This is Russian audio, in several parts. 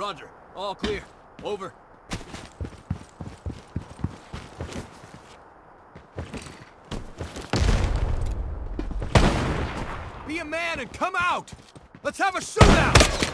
Roger. All clear. Over. Be a man and come out! Let's have a shootout!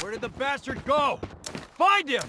Where did the bastard go? Find him!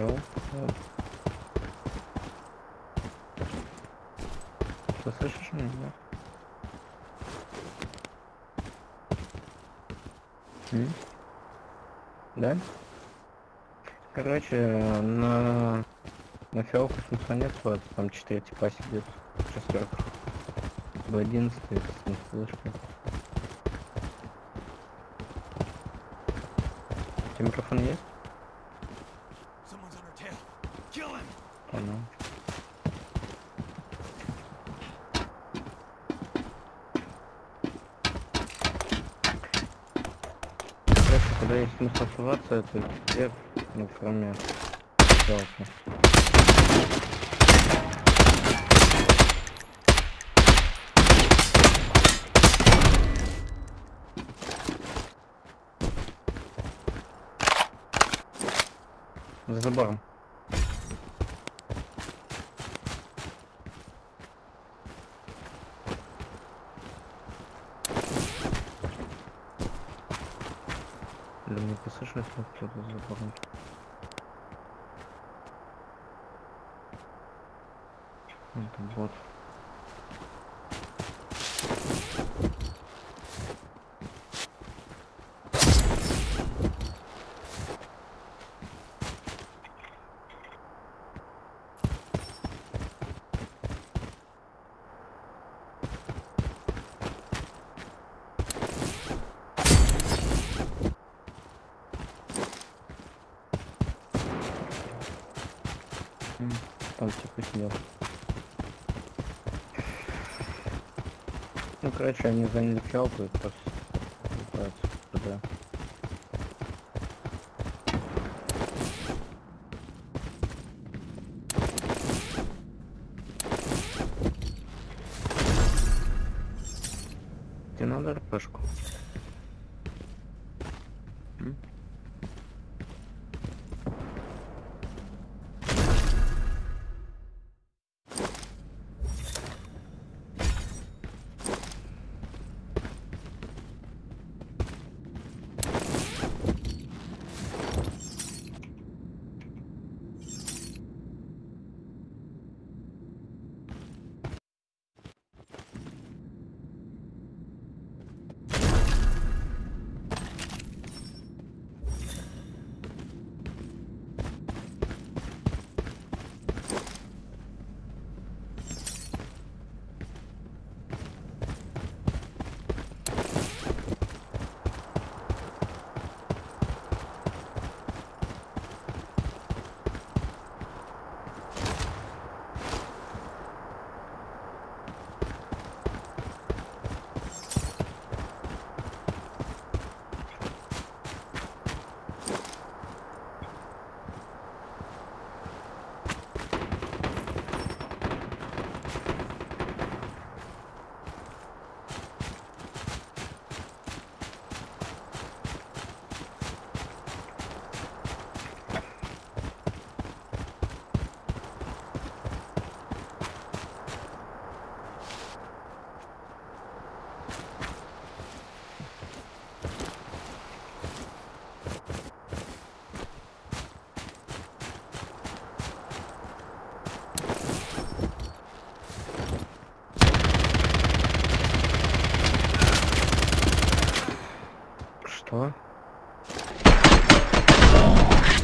No. Ты слышишь меня? Да? Короче, на фиалках никто нет, вот там 4 типа сидят, шестерка. В 11 не слышно. У тебя микрофон есть? Понял. Короче, когда есть смысл суваться, это F, ну кроме фиалки. За забором. Блин, не послышать, что кто-то за забором. Это бот. Там типа сидел. Ну короче, они заняли фиалку и просто пытаются туда. Тебе надо РПшку?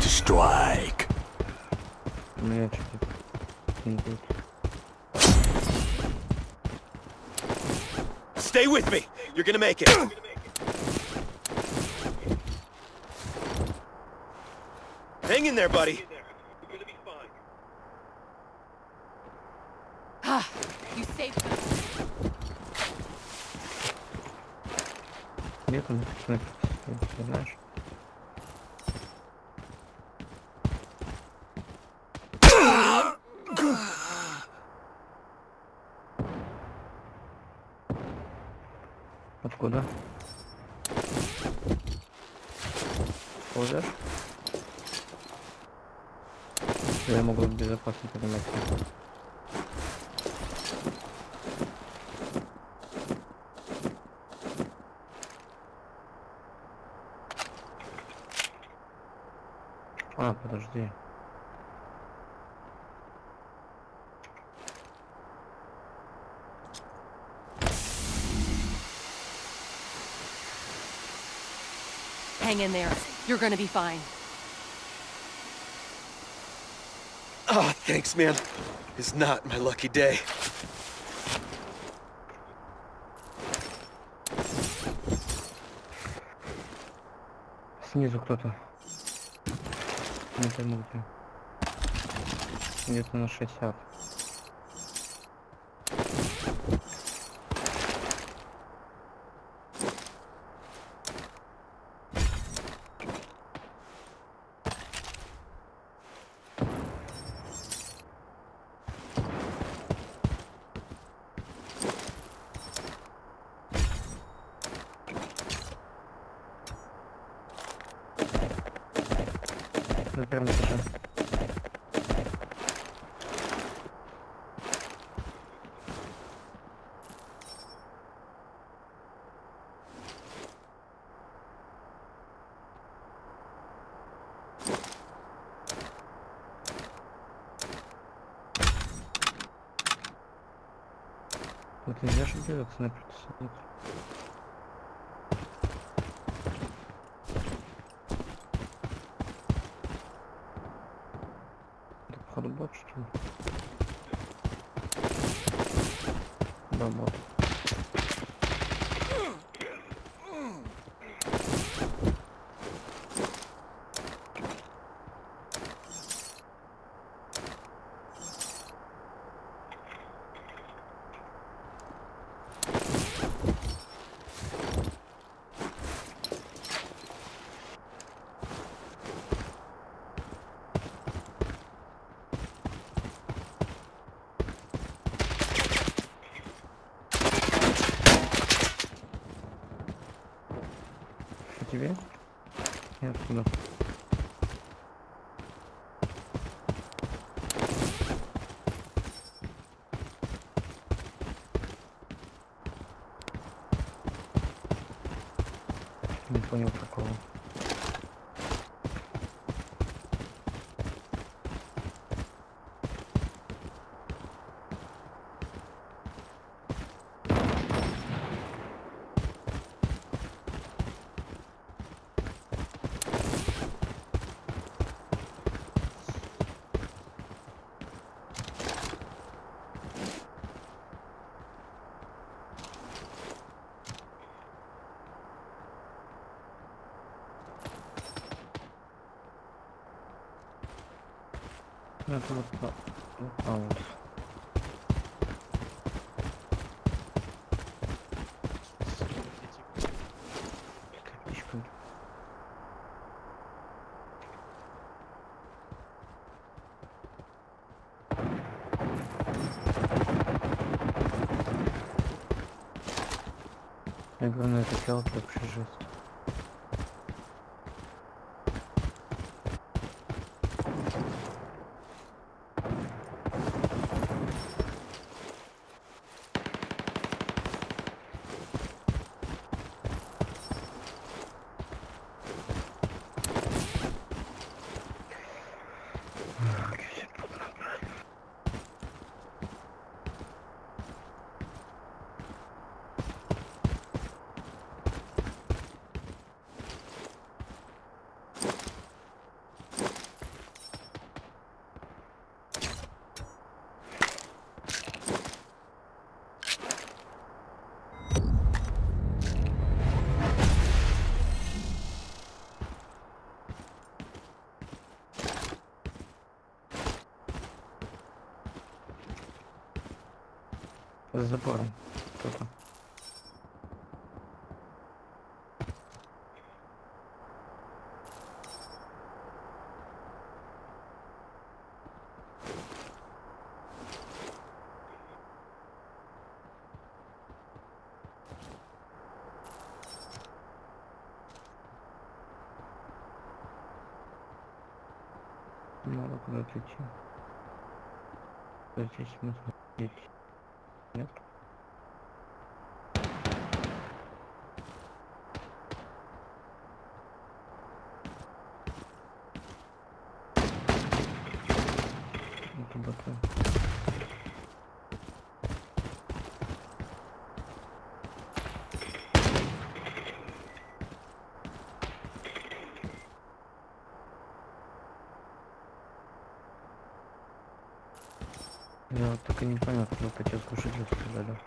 Strike. Ну я что-то не буду. Stay with me. You're gonna make it. Hang in there, buddy. You're gonna be fine. Ah, you saved me. Нет, он не знаешь. Откуда? Уже? Я могу безопасно поднимать. А, подожди. Hang in there. You're gonna be fine. Oh, thanks, man. It's not my lucky day. Снизу кто-то. Где-то на 60. Вот нельзя же делать снайпер. Это походу бот, что ли? Да, бот. Тебе? Я откуда? Не понял такого. Это вот, вот. Копичку. Я говорю, ну это тело вообще жесть. За забором кто-то. Надо куда-то идти. Здесь смысл идти. Нет. Это боты. Я вот так и не понял, как мы по тебе скушателю стреляли.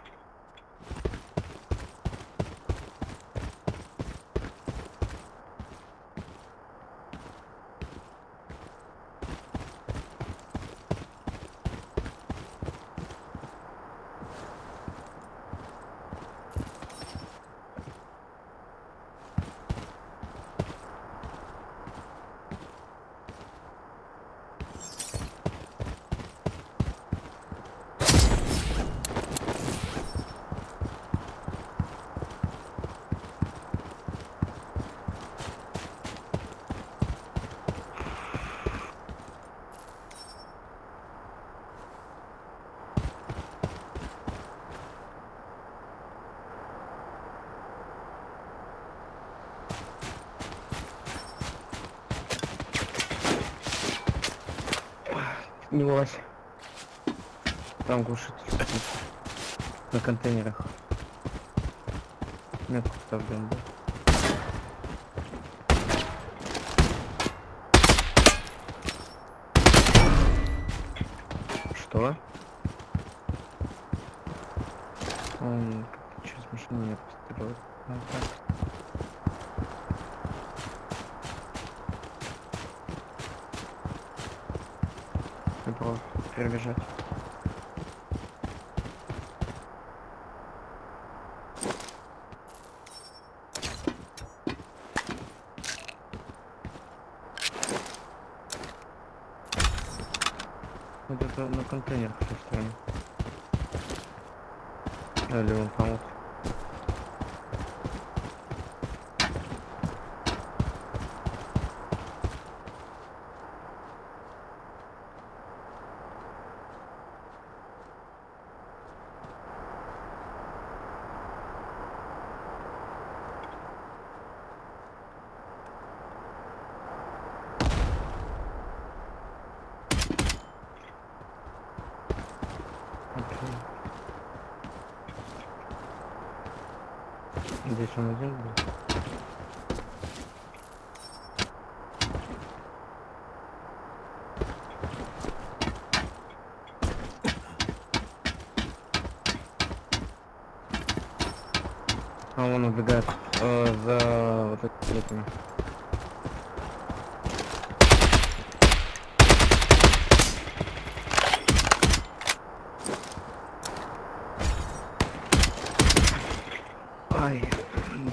Не влазь. Там глушит. На контейнерах. Нет, там бомба. Что? Он через машину не пострелял. Перебежать. Вот это на контейнерах все стороны. Да, или он помог. Здесь он один был. А он убегает за вот этими. Ай,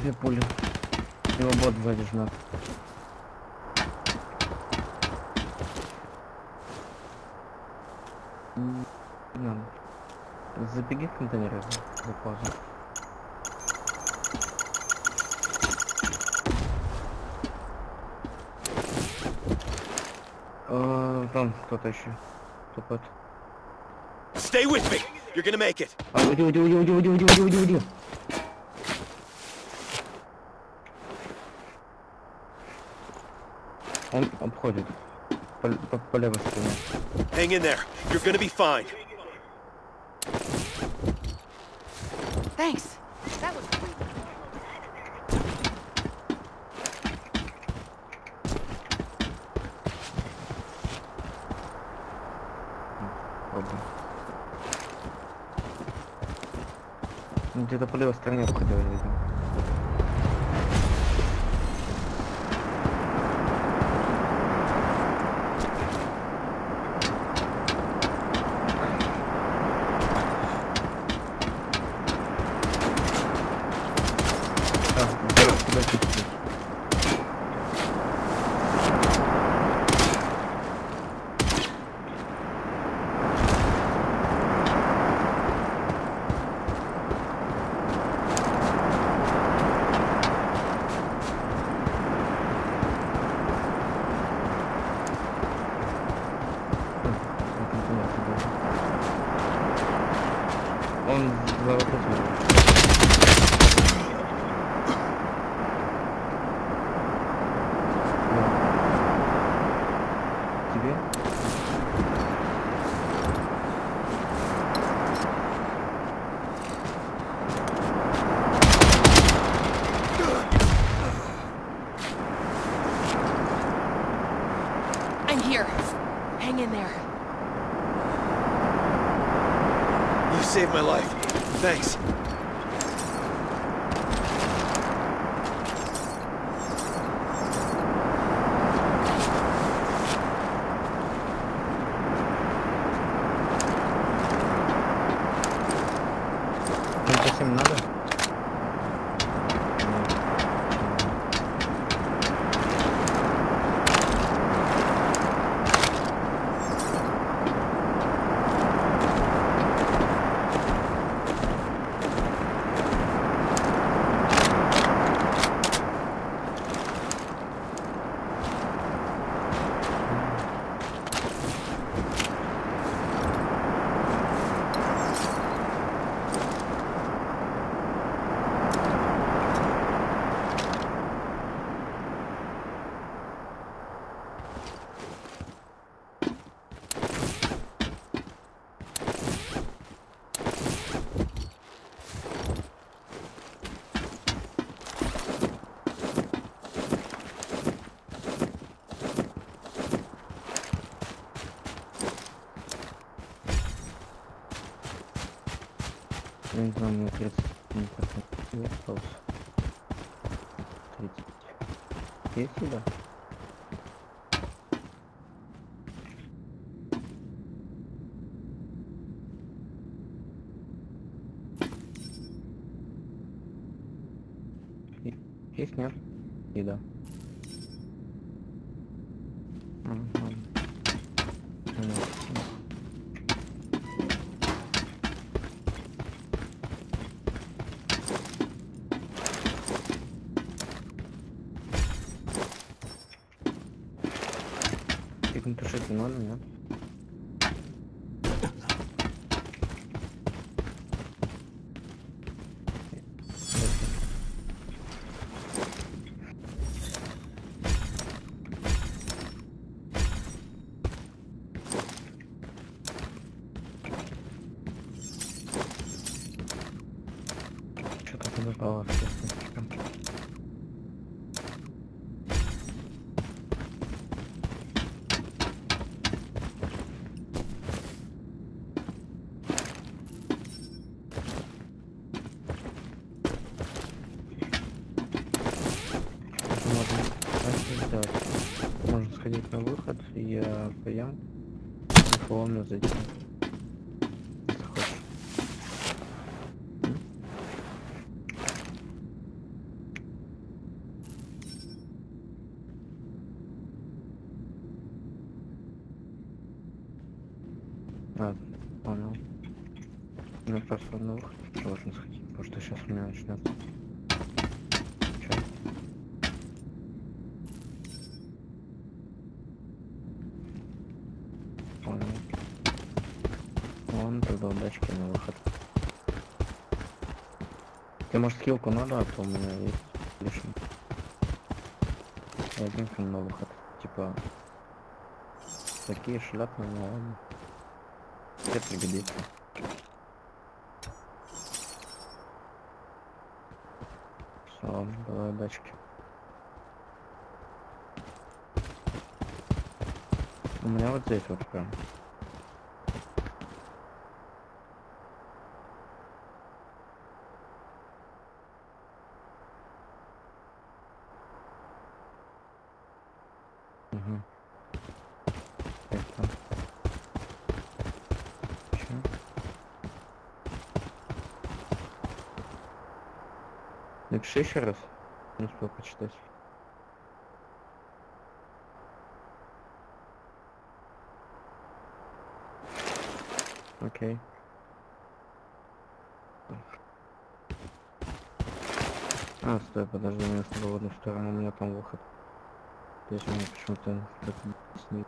две пули. Его бот сзади жмёт. Забеги в контейнер, за пазу. Там кто-то еще тупает. Stay with me. You're gonna make it. Уйди. Он обходит по левой стороне. Hang in there. You're gonna be fine. Thanks. That was где-то по левой стороне обходил, видимо. Он за вот этим. Тебе? I'm here. Hang in there. saved my life. Thanks. Нам 30 не осталось. 30. Есть сюда? Есть, нет? И да. Тушить не надо, нет? Что-то выпало. На выход я поем условно зайти. А, понял. Ну просто на выход должен сходить, потому что сейчас у меня начнется. Тогда удачки на выход. Ты, может, скилку надо, а то у меня есть лишний. И один фильм на выход. Типа такие шляпы, но ладно. Все пригодится. Все, давай удачки. У меня вот здесь вот прям. Напиши еще раз, не успел почитать. Окей. А, стой, подожди, у меня с тобой в одну сторону, у меня там выход. Здесь у меня почему-то как-то...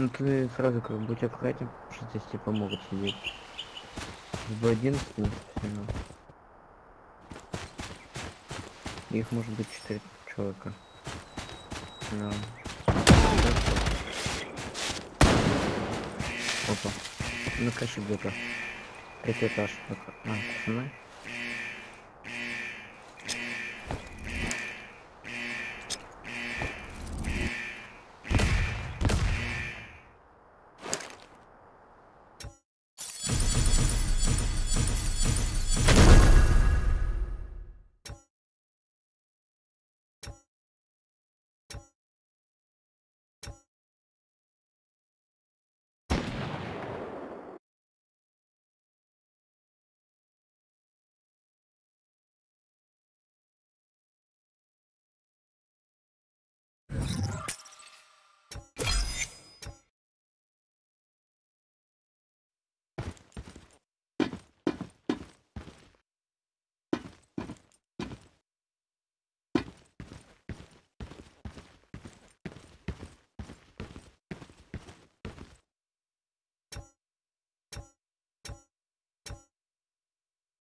Ну ты сразу как будь аккуратен, что здесь тебе помогут сидеть. В 11 их может быть 4 человека. Но... Опа. Ну-ка, блока. Третий этаж. А, пацаны.